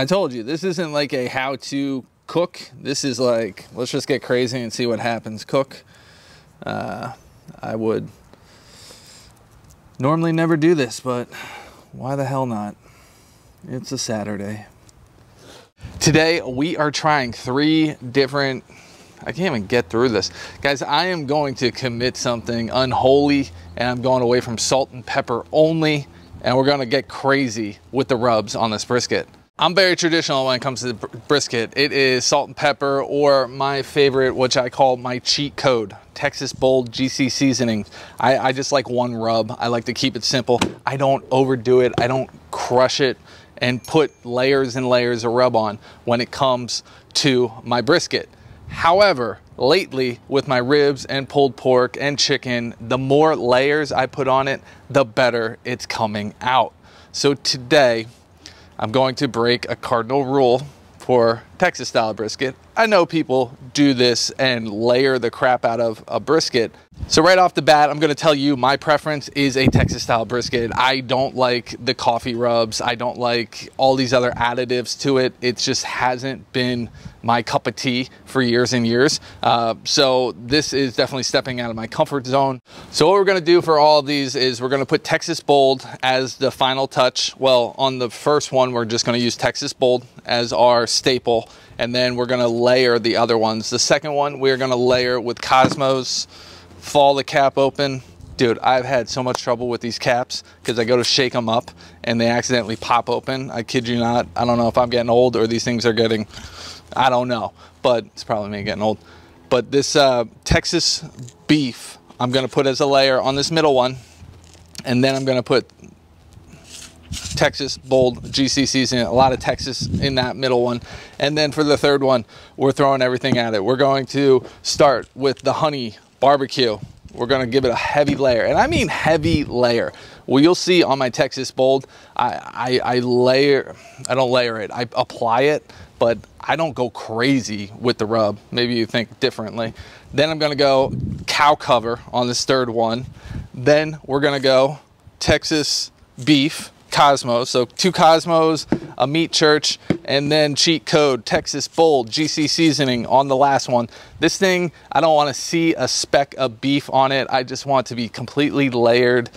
I told you, this isn't like a how-to cook. This is like, let's just get crazy and see what happens cook. I would normally never do this, but why the hell not? It's a Saturday. Today, we are trying three different... I can't even get through this. Guys, I am going to commit something unholy, and I'm going away from salt and pepper only, and we're going to get crazy with the rubs on this brisket. I'm very traditional when it comes to the brisket. It is salt and pepper, or my favorite, which I call my cheat code, Texas Bold GC seasoning. I just like one rub. I like to keep it simple. I don't overdo it. I don't crush it and put layers and layers of rub on when it comes to my brisket. However, lately with my ribs and pulled pork and chicken, the more layers I put on it, the better it's coming out. So today, I'm going to break a cardinal rule for Texas style brisket. I know people do this and layer the crap out of a brisket. So right off the bat, I'm gonna tell you my preference is a Texas style brisket. I don't like the coffee rubs. I don't like all these other additives to it. It just hasn't been my cup of tea for years and years. So this is definitely stepping out of my comfort zone. So what we're gonna do for all these is we're gonna put Texas Bold as the final touch. Well, on the first one, we're just gonna use Texas Bold as our staple. And then we're gonna layer the other ones. The second one, we're gonna layer with Cosmos. Fall the cap open. Dude, I've had so much trouble with these caps because I go to shake them up and they accidentally pop open. I kid you not. I don't know if I'm getting old or these things are getting, I don't know, but it's probably me getting old. But this Texas beef, I'm gonna put as a layer on this middle one, and then I'm gonna put Texas Bold GC seasoning, a lot of Texas in that middle one. And then for the third one, we're throwing everything at it. We're going to start with the honey barbecue. We're gonna give it a heavy layer, and I mean heavy layer. Well, you'll see on my Texas Bold, I apply it, but I don't go crazy with the rub. Maybe you think differently. Then I'm gonna go cow cover on this third one. Then we're gonna go Texas beef, Cosmos, so two Cosmos, a Meat Church, and then cheat code Texas Bold GC seasoning on the last one. This thing, I don't want to see a speck of beef on it. I just want it to be completely layered,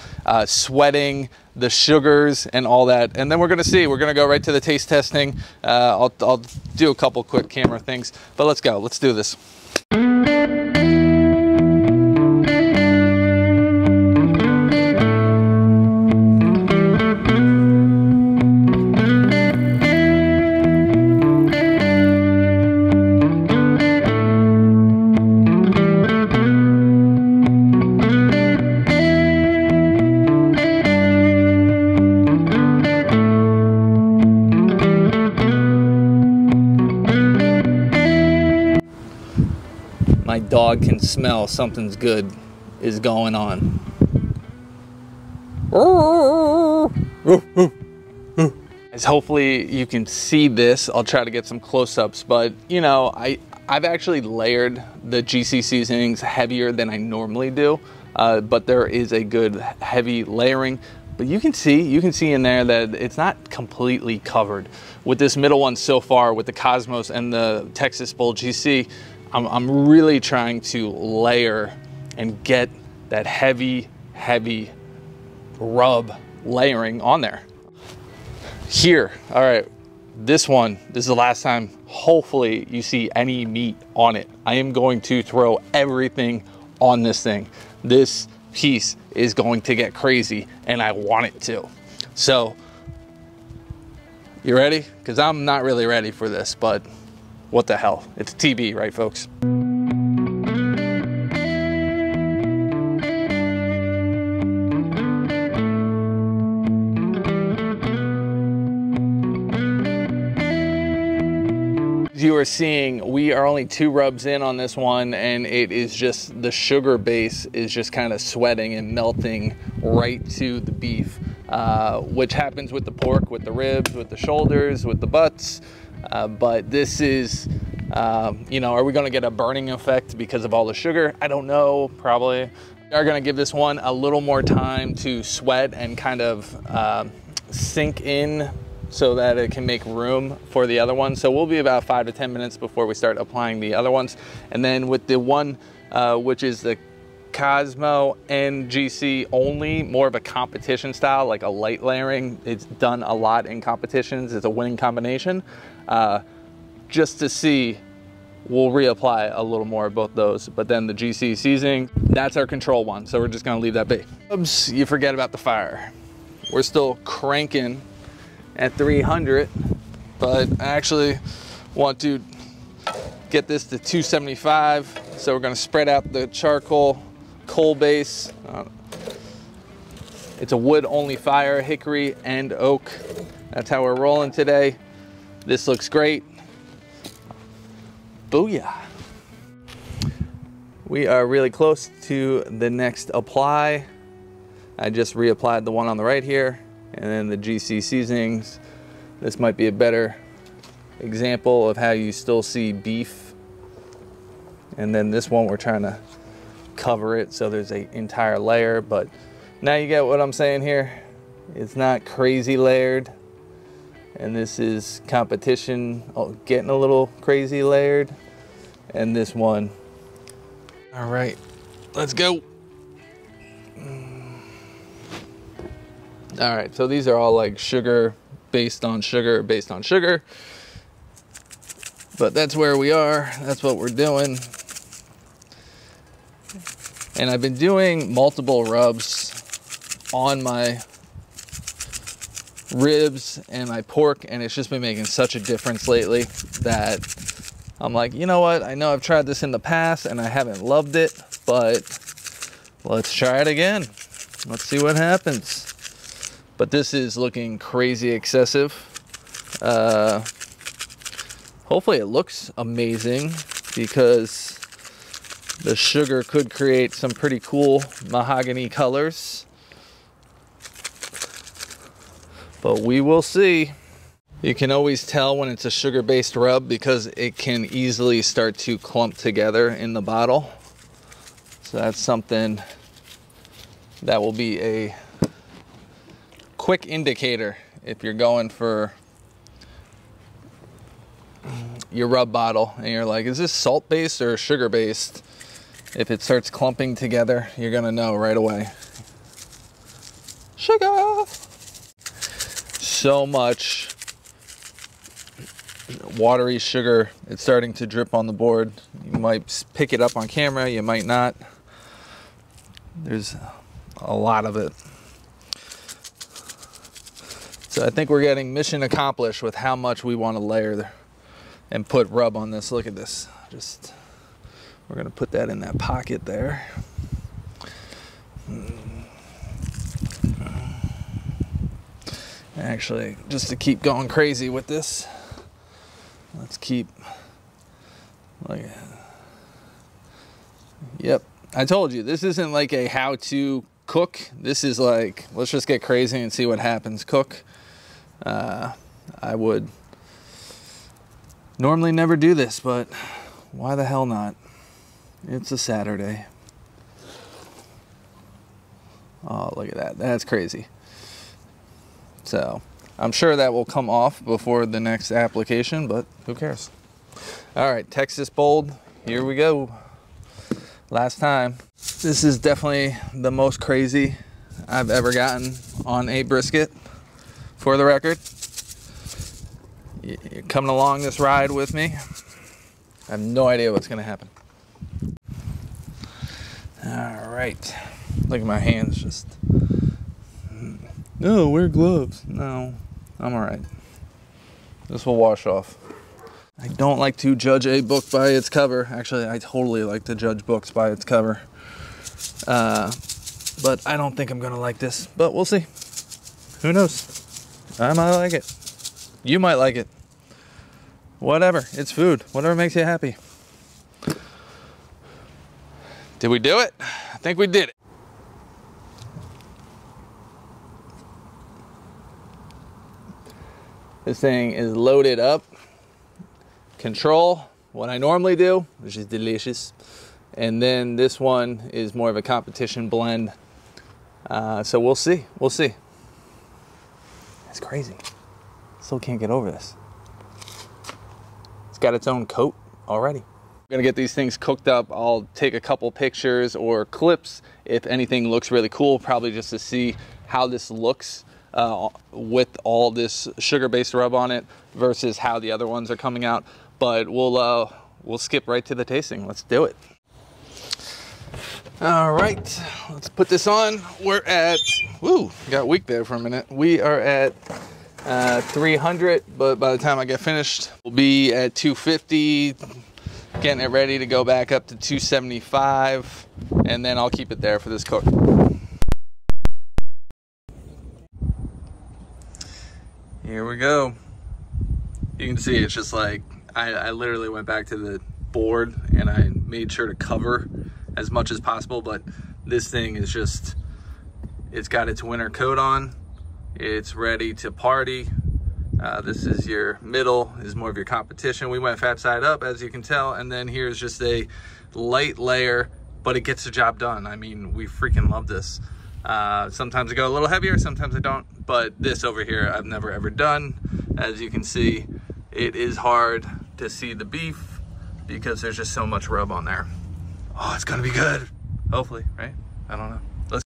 sweating the sugars and all that. And then we're going to see, we're going to go right to the taste testing. I'll do a couple quick camera things, but let's go. Let's do this. My dog can smell something's good is going on. As hopefully you can see this, I'll try to get some close-ups, but you know, I've actually layered the GC seasonings heavier than I normally do, but there is a good heavy layering. But you can see in there that it's not completely covered. With this middle one so far, with the Cosmos and the Texas Bold GC, I'm really trying to layer and get that heavy, heavy rub layering on there. Here, all right, this one, this is the last time, hopefully you see any meat on it. I am going to throw everything on this thing. This piece is going to get crazy, and I want it to. So, you ready? Because I'm not really ready for this, but what the hell? It's TB, right, folks? You are seeing, we are only two rubs in on this one, and it is just, the sugar base is just kind of sweating and melting right to the beef, which happens with the pork, with the ribs, with the shoulders, with the butts. But this is, you know, are we going to get a burning effect because of all the sugar? I don't know, probably. We are going to give this one a little more time to sweat and kind of sink in so that it can make room for the other one. So we'll be about 5 to 10 minutes before we start applying the other ones. And then with the one, which is the Cosmo and GC only, more of a competition style, like a light layering. It's done a lot in competitions. It's a winning combination. Just to see, we'll reapply a little more of both those. But then the GC seasoning, that's our control one. So we're just gonna leave that be. Oops, you forget about the fire. We're still cranking at 300, but I actually want to get this to 275. So we're gonna spread out the charcoal coal base. It's a wood only fire, hickory and oak. That's how we're rolling today. This looks great. Booyah. We are really close to the next apply. I just reapplied the one on the right here, and then the GC seasonings. This might be a better example of how you still see beef. And then this one, we're trying to cover it so there's an entire layer, but now you get what I'm saying here. It's not crazy layered. And this is competition, getting a little crazy layered. And this one. All right, let's go. All right, so these are all like sugar, based on sugar, based on sugar. But that's where we are, that's what we're doing. And I've been doing multiple rubs on my ribs and my pork, and it's just been making such a difference lately that I'm like, you know what? I know I've tried this in the past and I haven't loved it, but let's try it again. Let's see what happens. But this is looking crazy excessive. Hopefully it looks amazing, because the sugar could create some pretty cool mahogany colors. But we will see. You can always tell when it's a sugar-based rub because it can easily start to clump together in the bottle. So that's something that will be a quick indicator if you're going for your rub bottle and you're like, is this salt based or sugar based? If it starts clumping together, you're gonna know right away. Sugar! So much watery sugar, it's starting to drip on the board. You might pick it up on camera, you might not. There's a lot of it. So I think we're getting mission accomplished with how much we want to layer and put rub on this. Look at this. Just, we're going to put that in that pocket there. Actually, just to keep going crazy with this, let's keep, like, yep. I told you, this isn't like a how-to cook. This is like, let's just get crazy and see what happens. Cook. I would normally never do this, but why the hell not? It's a Saturday. Oh, look at that. That's crazy. So I'm sure that will come off before the next application, but who cares? All right, Texas Bold. Here we go. Last time. This is definitely the most crazy I've ever gotten on a brisket. For the record, you're coming along this ride with me. I have no idea what's gonna happen. All right, look at my hands just. No, wear gloves. No, I'm all right. This will wash off. I don't like to judge a book by its cover. Actually, I totally like to judge books by its cover. But I don't think I'm gonna like this, but we'll see. Who knows? I might like it. You might like it. Whatever. It's food. Whatever makes you happy. Did we do it? I think we did it. This thing is loaded up. Control. What I normally do, which is delicious. And then this one is more of a competition blend. So we'll see. We'll see. It's crazy. Still can't get over this. It's got its own coat already. We're gonna get these things cooked up. I'll take a couple pictures or clips if anything looks really cool, probably just to see how this looks with all this sugar-based rub on it versus how the other ones are coming out. But we'll skip right to the tasting. Let's do it. All right, let's put this on. We're at, woo, got weak there for a minute. We are at 300, but by the time I get finished, we'll be at 250, getting it ready to go back up to 275, and then I'll keep it there for this cook. Here we go. You can see it's just like, I literally went back to the board and I made sure to cover as much as possible, but this thing is just, it's got its winter coat on. It's ready to party. This is your middle, is more of your competition. We went fat side up, as you can tell, and then here's just a light layer, but it gets the job done. I mean, we freaking love this. Sometimes I go a little heavier, sometimes I don't, but this over here I've never ever done. As you can see, it is hard to see the beef because there's just so much rub on there. Oh, it's gonna be good. Hopefully, right? I don't know. Let's.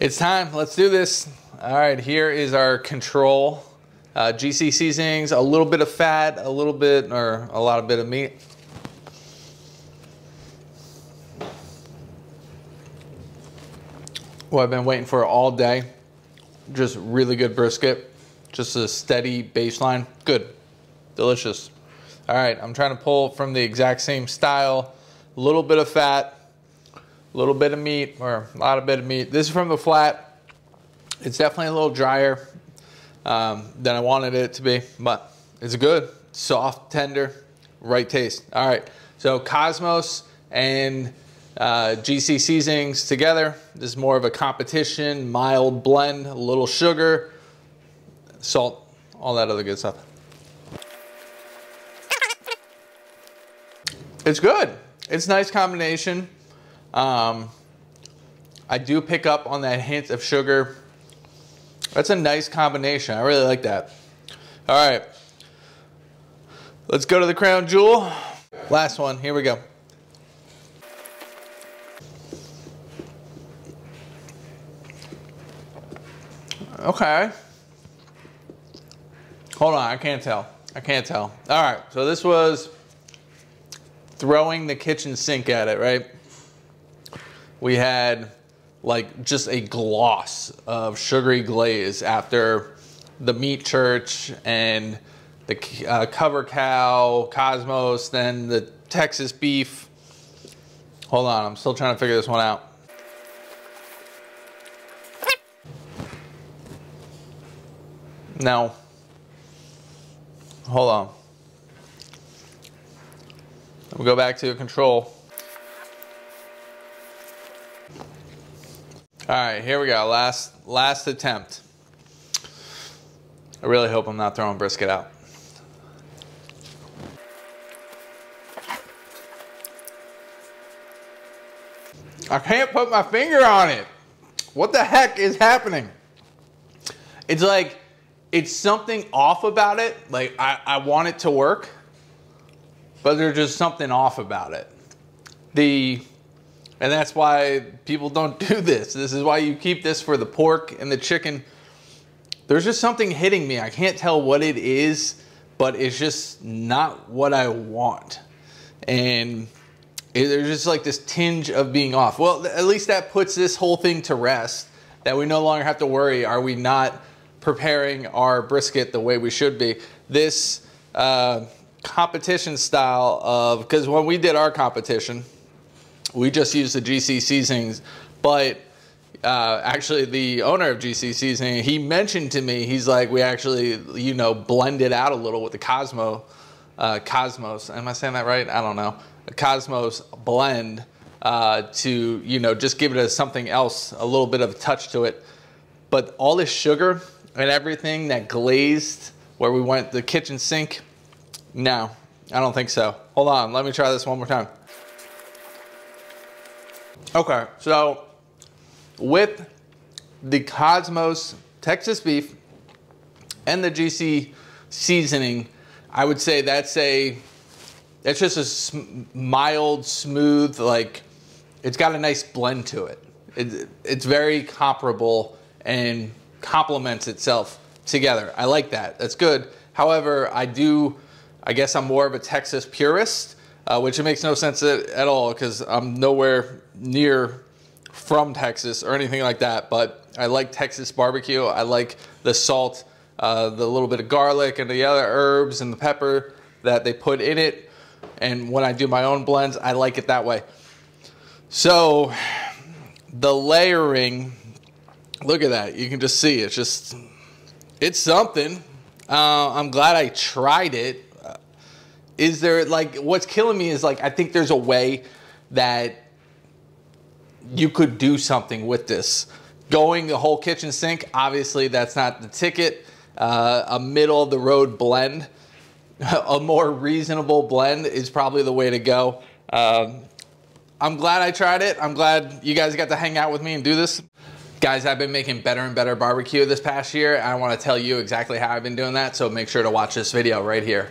It's time, let's do this. All right, here is our control. GC seasonings, a little bit of fat, a little bit, or a lot of bit of meat. Well, I've been waiting for it all day. Just really good brisket. Just a steady baseline, good, delicious. All right, I'm trying to pull from the exact same style. A little bit of fat, little bit of meat, or a lot of bit of meat. This is from the flat. It's definitely a little drier than I wanted it to be, but it's good, soft, tender, right taste. All right, so Cosmos and GC seasonings together. This is more of a competition, mild blend, a little sugar, salt, all that other good stuff. It's good. It's a nice combination. I do pick up on that hint of sugar. That's a nice combination. I really like that. All right, let's go to the crown jewel. Last one, here we go. Okay. Hold on, I can't tell. I can't tell. All right, so this was throwing the kitchen sink at it, right? We had like just a gloss of sugary glaze after the Meat Church and the Cover Cow, Cosmos, then the Texas beef. Hold on, I'm still trying to figure this one out. No. Hold on. I'm go back to control. All right, here we go, last attempt. I really hope I'm not throwing brisket out. I can't put my finger on it. What the heck is happening? It's like, it's something off about it. Like I want it to work, but there's just something off about it. And that's why people don't do this. This is why you keep this for the pork and the chicken. There's just something hitting me. I can't tell what it is, but it's just not what I want. And there's just like this tinge of being off. Well, at least that puts this whole thing to rest, that we no longer have to worry, are we not preparing our brisket the way we should be? This competition style of, because when we did our competition, we just used the GC seasonings, but actually the owner of GC seasoning, he mentioned to me, he's like, we actually, you know, blend it out a little with the Cosmos. Am I saying that right? I don't know. A Cosmos blend to, you know, just give it something else, a little bit of a touch to it. But all this sugar and everything that glazed where we went, the kitchen sink, no, I don't think so. Hold on, let me try this one more time. Okay, so with the Cosmos Texas beef and the GC seasoning, I would say that's it's just a mild, smooth, like, it's got a nice blend to it. It's very comparable and complements itself together. I like that, that's good. However, I guess I'm more of a Texas purist, which it makes no sense at all, because I'm nowhere near from Texas or anything like that, but I like Texas barbecue. I like the salt, the little bit of garlic and the other herbs and the pepper that they put in it. And when I do my own blends, I like it that way. So the layering, look at that. You can just see it's just, it's something. I'm glad I tried it. Is there, like, what's killing me is, like, I think there's a way that you could do something with this. Going the whole kitchen sink, obviously that's not the ticket. A middle of the road blend, a more reasonable blend is probably the way to go. I'm glad I tried it. I'm glad you guys got to hang out with me and do this. Guys, I've been making better and better barbecue this past year. I want to tell you exactly how I've been doing that, so make sure to watch this video right here.